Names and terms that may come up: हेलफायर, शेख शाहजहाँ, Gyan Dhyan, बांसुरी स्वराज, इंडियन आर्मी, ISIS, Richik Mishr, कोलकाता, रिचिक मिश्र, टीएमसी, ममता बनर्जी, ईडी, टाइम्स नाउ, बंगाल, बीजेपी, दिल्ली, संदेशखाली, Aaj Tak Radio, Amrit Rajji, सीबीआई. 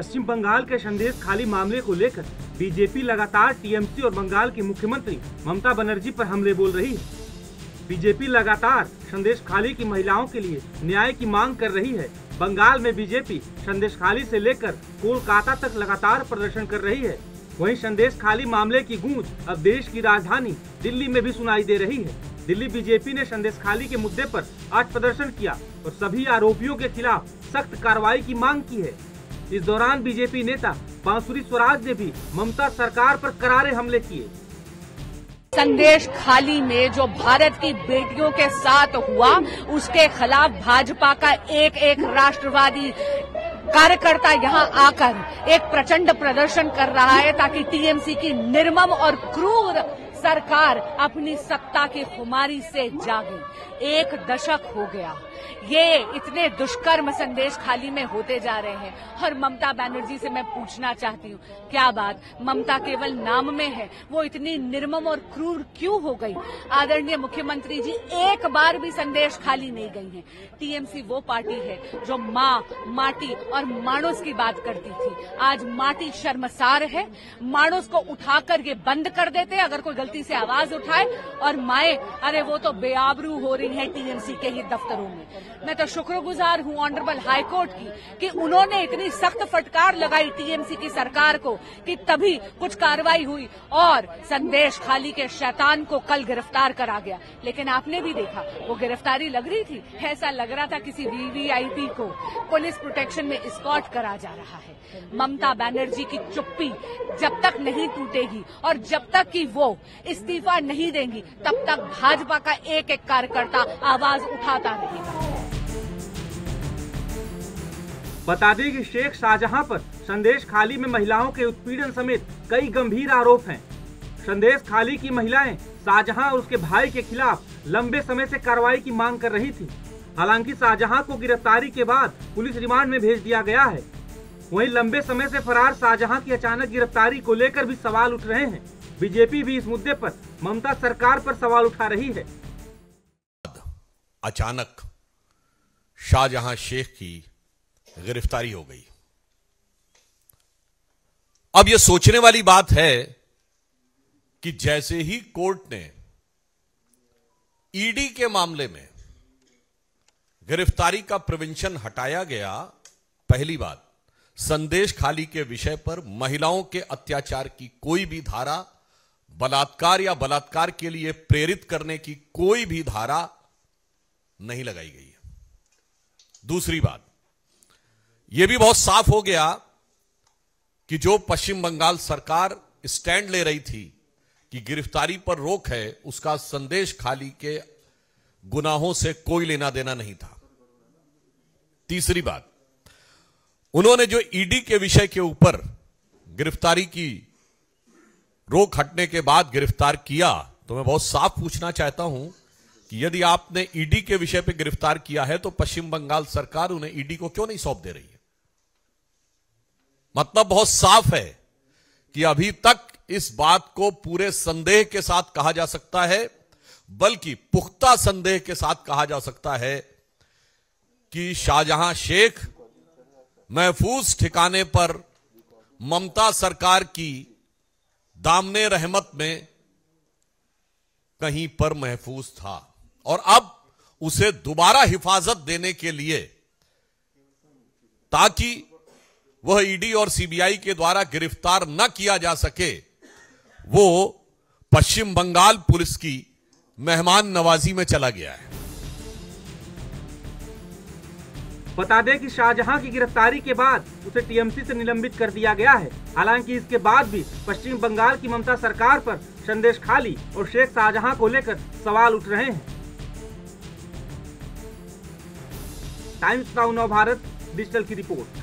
पश्चिम बंगाल के संदेशखाली मामले को लेकर बीजेपी लगातार टीएमसी और बंगाल की मुख्यमंत्री ममता बनर्जी पर हमले बोल रही है। बीजेपी लगातार संदेशखाली की महिलाओं के लिए न्याय की मांग कर रही है। बंगाल में बीजेपी संदेशखाली से लेकर कोलकाता तक लगातार प्रदर्शन कर रही है। वहीं संदेशखाली मामले की गूंज अब देश की राजधानी दिल्ली में भी सुनाई दे रही है। दिल्ली बीजेपी ने संदेशखाली के मुद्दे पर आज प्रदर्शन किया और सभी आरोपियों के खिलाफ सख्त कार्रवाई की मांग की है। इस दौरान बीजेपी नेता बांसुरी स्वराज ने भी ममता सरकार पर करारे हमले किए। संदेशखाली में जो भारत की बेटियों के साथ हुआ, उसके खिलाफ भाजपा का एक एक राष्ट्रवादी कार्यकर्ता यहां आकर एक प्रचंड प्रदर्शन कर रहा है, ताकि टीएमसी की निर्मम और क्रूर सरकार अपनी सत्ता की खुमारी से जागे। एक दशक हो गया ये इतने दुष्कर्म संदेशखाली में होते जा रहे हैं। और ममता बनर्जी से मैं पूछना चाहती हूँ, क्या बात ममता केवल नाम में है? वो इतनी निर्मम और क्रूर क्यों हो गई? आदरणीय मुख्यमंत्री जी एक बार भी संदेशखाली नहीं गई हैं। टीएमसी वो पार्टी है जो माँ, माटी और माणूस की बात करती थी। आज माटी शर्मसार है, माणूस को उठाकर ये बंद कर देते अगर कोई गलती से आवाज उठाए, और माए अरे वो तो बेआबरू हो रही है टीएमसी के ही दफ्तरों में। मैं तो शुक्रगुजार हूं ऑनरेबल हाईकोर्ट की कि उन्होंने इतनी सख्त फटकार लगाई टीएमसी की सरकार को कि तभी कुछ कार्रवाई हुई और संदेशखाली के शैतान को कल गिरफ्तार करा गया। लेकिन आपने भी देखा वो गिरफ्तारी लग रही थी, ऐसा लग रहा था किसी वीवीआईपी को पुलिस प्रोटेक्शन में एस्कॉर्ट करा जा रहा है। ममता बनर्जी की चुप्पी जब तक नहीं टूटेगी और जब तक कि वो इस्तीफा नहीं देंगी, तब तक भाजपा का एक एक कार्यकर्ता आवाज उठाता रहेगा। बता दें कि शेख शाहजहाँ पर संदेशखाली में महिलाओं के उत्पीड़न समेत कई गंभीर आरोप हैं। संदेशखाली की महिलाएं शाहजहाँ और उसके भाई के खिलाफ लंबे समय से कार्रवाई की मांग कर रही थी। हालांकि शाहजहाँ को गिरफ्तारी के बाद पुलिस रिमांड में भेज दिया गया है। वहीं लंबे समय से फरार शाहजहाँ की अचानक गिरफ्तारी को लेकर भी सवाल उठ रहे हैं। बीजेपी भी इस मुद्दे पर ममता सरकार पर सवाल उठा रही है। अचानक शाहजहाँ शेख की गिरफ्तारी हो गई। अब यह सोचने वाली बात है कि जैसे ही कोर्ट ने ईडी के मामले में गिरफ्तारी का प्रिवेंशन हटाया गया, पहली बात संदेशखाली के विषय पर महिलाओं के अत्याचार की कोई भी धारा, बलात्कार या बलात्कार के लिए प्रेरित करने की कोई भी धारा नहीं लगाई गई है। दूसरी बात यह भी बहुत साफ हो गया कि जो पश्चिम बंगाल सरकार स्टैंड ले रही थी कि गिरफ्तारी पर रोक है, उसका संदेशखाली के गुनाहों से कोई लेना देना नहीं था। तीसरी बात उन्होंने जो ईडी के विषय के ऊपर गिरफ्तारी की रोक हटने के बाद गिरफ्तार किया, तो मैं बहुत साफ पूछना चाहता हूं कि यदि आपने ईडी के विषय पर गिरफ्तार किया है तो पश्चिम बंगाल सरकार उन्हें ईडी को क्यों नहीं सौंप दे रही है? मतलब बहुत साफ है कि अभी तक इस बात को पूरे संदेह के साथ कहा जा सकता है, बल्कि पुख्ता संदेह के साथ कहा जा सकता है कि शाहजहां शेख महफूज ठिकाने पर ममता सरकार की दामने रहमत में कहीं पर महफूज था और अब उसे दोबारा हिफाजत देने के लिए, ताकि वह ईडी और सीबीआई के द्वारा गिरफ्तार न किया जा सके, वो पश्चिम बंगाल पुलिस की मेहमान नवाजी में चला गया है। बता दें कि शाहजहां की गिरफ्तारी के बाद उसे टीएमसी से निलंबित कर दिया गया है। हालांकि इसके बाद भी पश्चिम बंगाल की ममता सरकार पर संदेशखाली और शेख शाहजहां को लेकर सवाल उठ रहे हैं। टाइम्स नाउ नव भारत डिजिटल की रिपोर्ट।